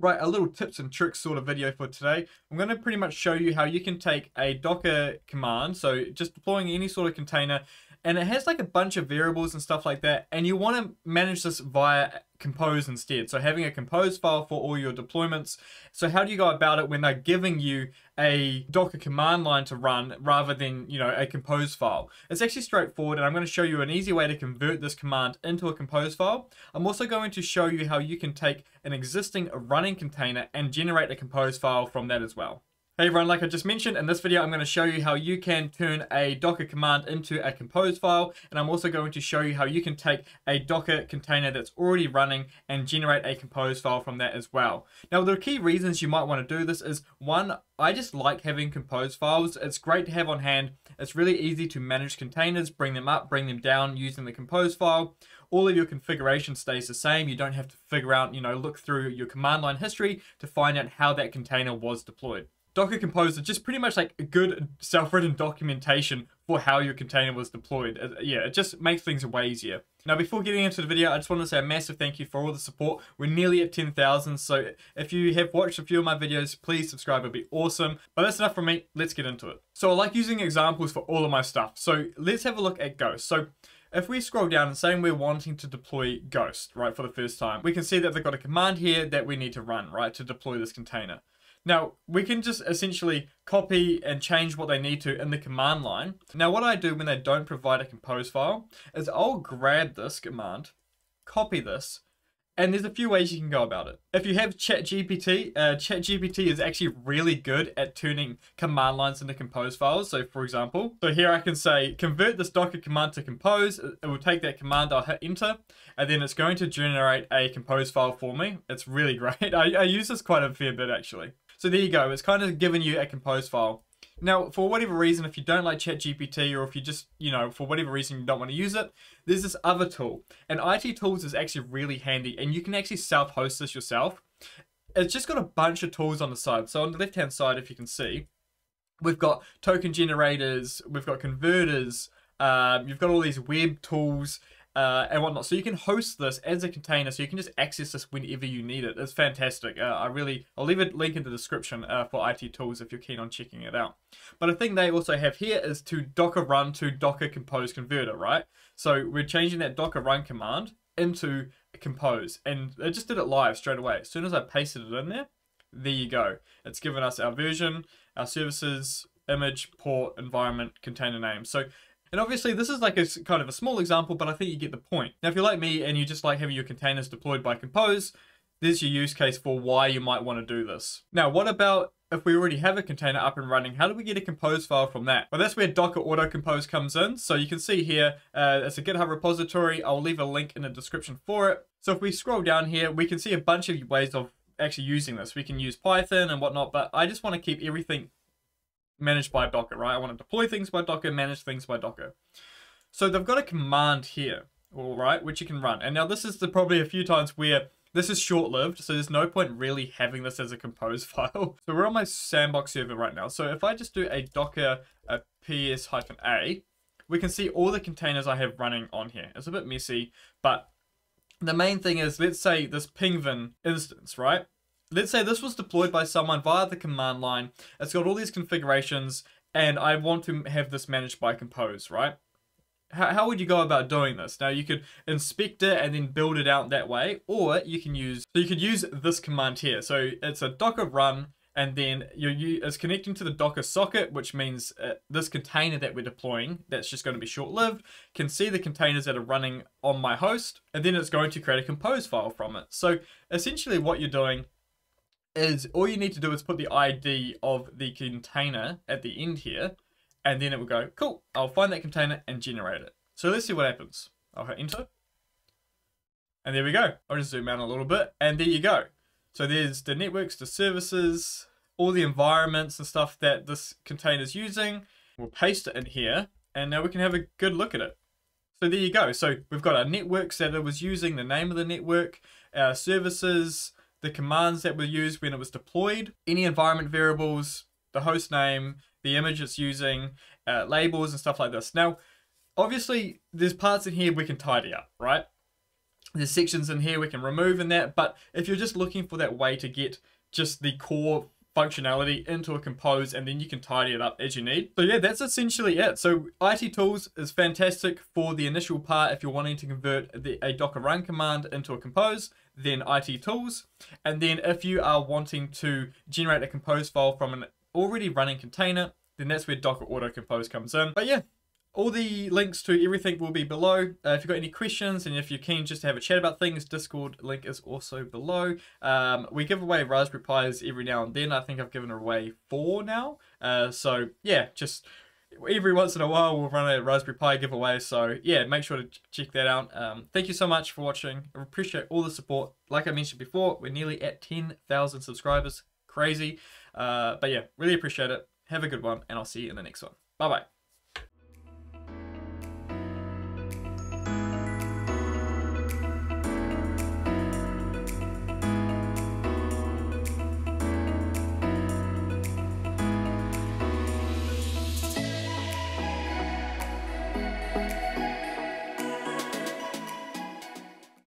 Right, a little tips and tricks sort of video for today. I'm going to pretty much show you how you can take a Docker command, so just deploying any sort of container, and it has like a bunch of variables and stuff like that, and you want to manage this via Compose instead. So having a Compose file for all your deployments. So how do you go about it when they're giving you a Docker command line to run rather than, you know, a Compose file? It's actually straightforward, and I'm going to show you an easy way to convert this command into a Compose file. I'm also going to show you how you can take an existing running container and generate a Compose file from that as well. Hey everyone, like I just mentioned, in this video I'm going to show you how you can turn a Docker command into a Compose file, and I'm also going to show you how you can take a Docker container that's already running and generate a Compose file from that as well. Now the key reasons you might want to do this is, one, I just like having Compose files. It's great to have on hand. It's really easy to manage containers, bring them up, bring them down using the Compose file. All of your configuration stays the same. You don't have to figure out, you know, look through your command line history to find out how that container was deployed. Docker Compose is just pretty much like a good self-written documentation for how your container was deployed. Yeah, it just makes things way easier. Now, before getting into the video, I just want to say a massive thank you for all the support. We're nearly at 10,000, so if you have watched a few of my videos, please subscribe, it'd be awesome. But that's enough from me, let's get into it. So I like using examples for all of my stuff. So let's have a look at Ghost. So if we scroll down and saying we're wanting to deploy Ghost, right, for the first time, we can see that they've got a command here that we need to run, right, to deploy this container. Now, we can just essentially copy and change what they need to in the command line. Now, what I do when they don't provide a Compose file is I'll grab this command, copy this, and there's a few ways you can go about it. If you have ChatGPT, ChatGPT is actually really good at turning command lines into Compose files. So for example, so here I can say, convert this Docker command to Compose. It will take that command, I'll hit enter, and then it's going to generate a Compose file for me. It's really great. I use this quite a fair bit actually. So there you go, it's kind of giving you a Compose file. Now, for whatever reason, if you don't like ChatGPT, or if you just, you know, for whatever reason you don't want to use it, there's this other tool. And IT Tools is actually really handy, and you can actually self-host this yourself. It's just got a bunch of tools on the side. So on the left-hand side, if you can see, we've got token generators, we've got converters, you've got all these web tools, and whatnot. So you can host this as a container, so you can just access this whenever you need it. It's fantastic. I'll leave a link in the description for IT Tools if you're keen on checking it out. But a thing they also have here is to Docker run to Docker Compose converter, right? So we're changing that Docker run command into Compose, and it just did it live straight away. As soon as I pasted it in there you go. It's given us our version, our services, image, port, environment, container name. So and obviously this is like a kind of a small example, but I think you get the point. Now if you're like me and you just like having your containers deployed by Compose, there's your use case for why you might want to do this. Now what about if we already have a container up and running, how do we get a Compose file from that? Well, that's where Docker Auto Compose comes in. So you can see here, it's a GitHub repository. I'll leave a link in the description for it. So if we scroll down here, we can see a bunch of ways of actually using this. We can use Python and whatnot, but I just want to keep everything managed by Docker, right? I want to deploy things by Docker, manage things by Docker. So they've got a command here, all right, which you can run. And now this is probably a few times where this is short-lived, so there's no point really having this as a Compose file. So we're on my sandbox server right now. So if I just do a Docker ps-a, we can see all the containers I have running on here. It's a bit messy, but the main thing is, let's say this Penguin instance, right? Let's say this was deployed by someone via the command line. It's got all these configurations, and I want to have this managed by Compose, right? How would you go about doing this? Now you could inspect it and then build it out that way, or you can use, so you could use this command here. So it's a Docker run, and then it's connecting to the Docker socket, which means this container that we're deploying, that's just going to be short-lived, can see the containers that are running on my host, and then it's going to create a Compose file from it. So essentially what you're doing is all you need to do is put the ID of the container at the end here, and then it will go, cool, I'll find that container and generate it. So let's see what happens. I'll hit enter, and there we go. I'll just zoom out a little bit, and there you go. So there's the networks, the services, all the environments and stuff that this container's using. We'll paste it in here, and now we can have a good look at it. So there you go. So we've got our networks that it was using, the name of the network, our services, the commands that were used when it was deployed, any environment variables, the host name, the image it's using, labels and stuff like this. Now, obviously there's parts in here we can tidy up, right? the sections in here we can remove in that, but if you're just looking for that way to get just the core functionality into a compose, and then you can tidy it up as you need. So yeah, that's essentially it. So IT tools is fantastic for the initial part. If you're wanting to convert a Docker run command into a compose, then IT tools. And then if you are wanting to generate a compose file from an already running container, then that's where Docker Auto Compose comes in. But yeah, all the links to everything will be below. If you've got any questions and if you're keen just to have a chat about things, Discord link is also below. We give away Raspberry Pis every now and then. I think I've given away 4 now. So yeah, just every once in a while we'll run a Raspberry Pi giveaway. So yeah, make sure to check that out. Thank you so much for watching. I appreciate all the support. Like I mentioned before, we're nearly at 10,000 subscribers. Crazy. But yeah, really appreciate it. Have a good one and I'll see you in the next one. Bye-bye.